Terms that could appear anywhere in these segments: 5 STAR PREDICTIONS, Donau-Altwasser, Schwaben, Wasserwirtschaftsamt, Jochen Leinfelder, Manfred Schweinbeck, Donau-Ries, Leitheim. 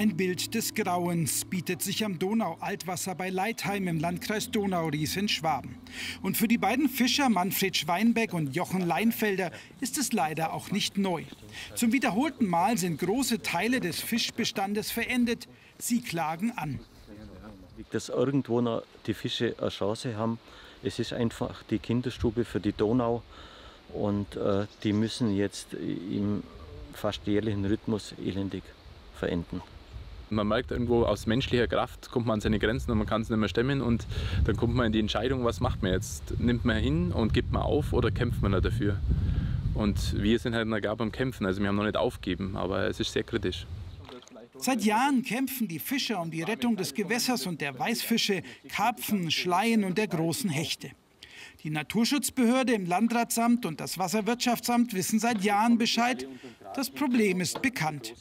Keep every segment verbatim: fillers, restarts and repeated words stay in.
Ein Bild des Grauens bietet sich am Donau-Altwasser bei Leitheim im Landkreis Donau-Ries in Schwaben. Und für die beiden Fischer Manfred Schweinbeck und Jochen Leinfelder ist es leider auch nicht neu. Zum wiederholten Mal sind große Teile des Fischbestandes verendet. Sie klagen an. Dass irgendwo noch die Fische eine Chance haben. Es ist einfach die Kinderstube für die Donau. Und äh, die müssen jetzt im fast jährlichen Rhythmus elendig verenden. Man merkt irgendwo, aus menschlicher Kraft kommt man an seine Grenzen und man kann es nicht mehr stemmen. Und dann kommt man in die Entscheidung, was macht man jetzt? Nimmt man hin und gibt man auf oder kämpft man dafür? Und wir sind halt noch gar beim Kämpfen, also wir haben noch nicht aufgegeben, aber es ist sehr kritisch. Seit Jahren kämpfen die Fischer um die Rettung des Gewässers und der Weißfische, Karpfen, Schleien und der großen Hechte. Die Naturschutzbehörde im Landratsamt und das Wasserwirtschaftsamt wissen seit Jahren Bescheid. Das Problem ist bekannt.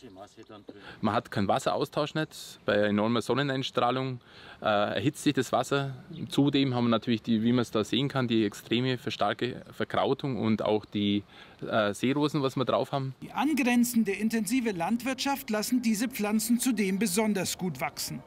Man hat kein Wasseraustausch nicht. Bei enormer Sonneneinstrahlung äh, erhitzt sich das Wasser. Zudem haben wir natürlich, die, wie man es da sehen kann, die extreme starke Verkrautung und auch die äh, Seerosen, was wir drauf haben. Die angrenzende intensive Landwirtschaft lassen diese Pflanzen zudem besonders gut wachsen.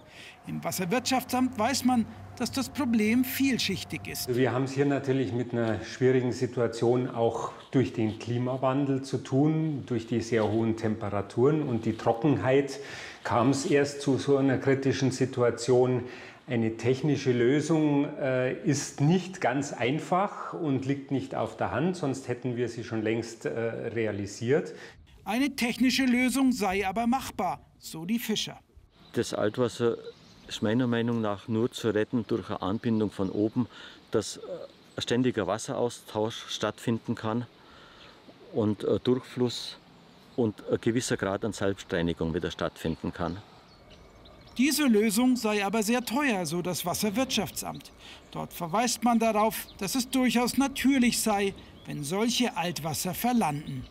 Im Wasserwirtschaftsamt weiß man, dass das Problem vielschichtig ist. Wir haben es hier natürlich mit einer schwierigen Situation auch durch den Klimawandel zu tun. Durch die sehr hohen Temperaturen und die Trockenheit kam es erst zu so einer kritischen Situation. Eine technische Lösung äh, ist nicht ganz einfach und liegt nicht auf der Hand, sonst hätten wir sie schon längst äh, realisiert. Eine technische Lösung sei aber machbar, so die Fischer. Das Altwasser ist meiner Meinung nach nur zu retten durch eine Anbindung von oben, dass ein ständiger Wasseraustausch stattfinden kann und ein Durchfluss und ein gewisser Grad an Selbstreinigung wieder stattfinden kann. Diese Lösung sei aber sehr teuer, so das Wasserwirtschaftsamt. Dort verweist man darauf, dass es durchaus natürlich sei, wenn solche Altwasser verlanden.